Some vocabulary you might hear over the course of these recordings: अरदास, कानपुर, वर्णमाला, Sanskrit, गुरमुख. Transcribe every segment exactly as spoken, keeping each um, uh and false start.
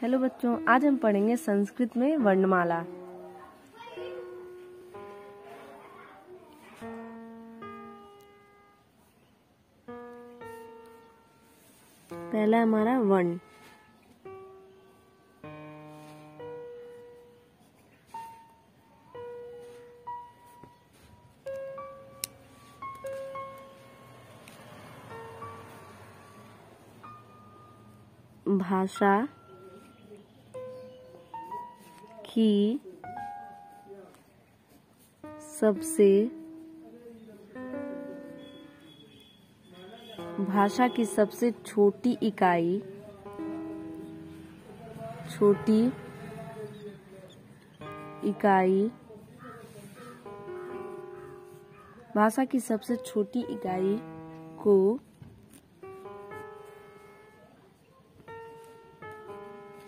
Hello बच्चों, आज हम पढ़ेंगे संस्कृत में वर्णमाला। पहला हमारा वर्ण। भाषा की सबसे भाषा की सबसे छोटी इकाई छोटी इकाई भाषा की सबसे छोटी इकाई को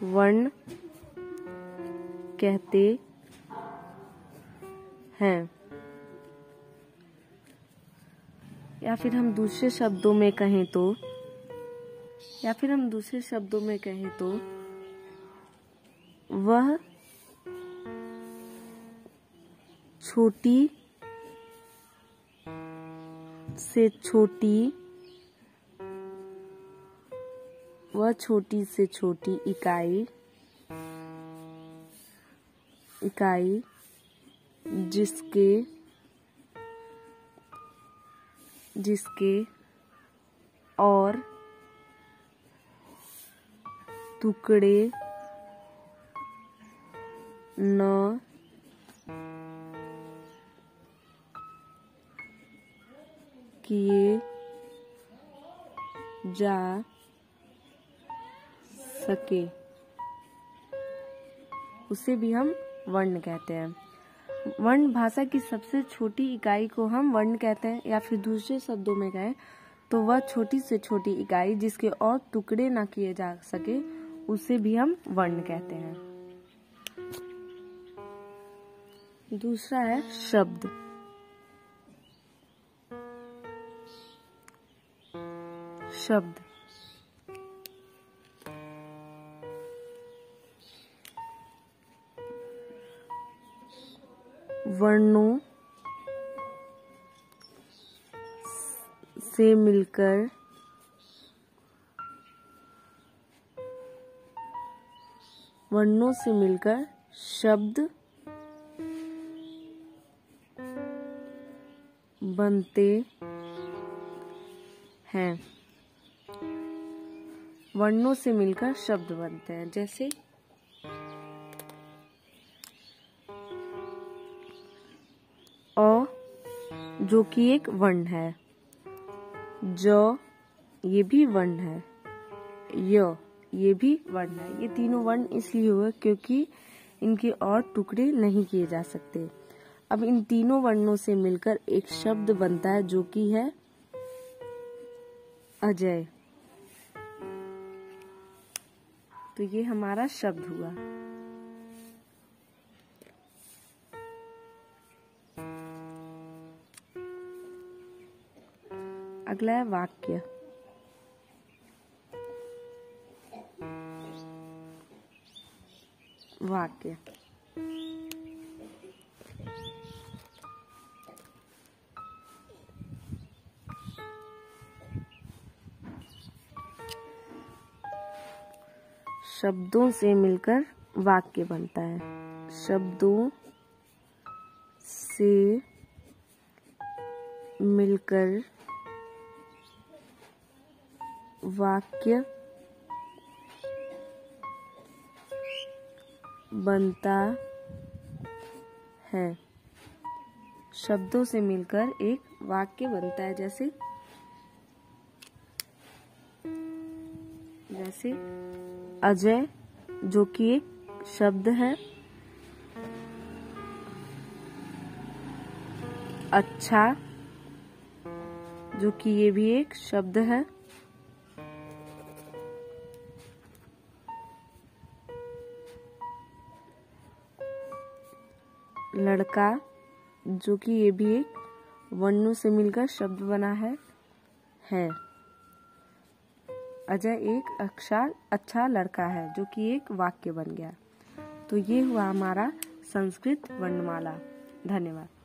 वर्ण कहते हैं। या फिर हम दूसरे शब्दों में कहें तो या फिर हम दूसरे शब्दों में कहें तो वह छोटी से छोटी वह छोटी से छोटी इकाई इकाई जिसके जिसके और टुकड़े न किए जा सके, उसे भी हम वर्ण कहते हैं। वर्ण भाषा की सबसे छोटी इकाई को हम वर्ण कहते हैं। या फिर दूसरे शब्दों में कहें तो वह छोटी से छोटी इकाई जिसके और टुकड़े ना किए जा सके, उसे भी हम वर्ण कहते हैं। दूसरा है शब्द। शब्द वर्णों से मिलकर वर्णों से मिलकर शब्द बनते हैं। वर्णों से मिलकर शब्द बनते हैं। जैसे अ जो कि एक वर्ण है, ज ये भी वर्ण है, य ये भी वर्ण है। ये तीनों वर्ण इसलिए हुए क्योंकि इनके और टुकड़े नहीं किए जा सकते। अब इन तीनों वर्णों से मिलकर एक शब्द बनता है जो कि है अजय। तो ये हमारा शब्द हुआ। अगला है वाक्य। वाक्य शब्दों से मिलकर वाक्य बनता है। शब्दों से मिलकर वाक्य बनता है। शब्दों से मिलकर एक वाक्य बनता है। जैसे जैसे अजय जो कि एक शब्द है, अच्छा जो कि ये भी एक शब्द है, लड़का जो कि ये भी एक वर्णों से मिलकर शब्द बना है है अजय एक अक्षर अच्छा लड़का है, जो कि एक वाक्य बन गया। तो ये हुआ हमारा संस्कृत वर्णमाला। धन्यवाद।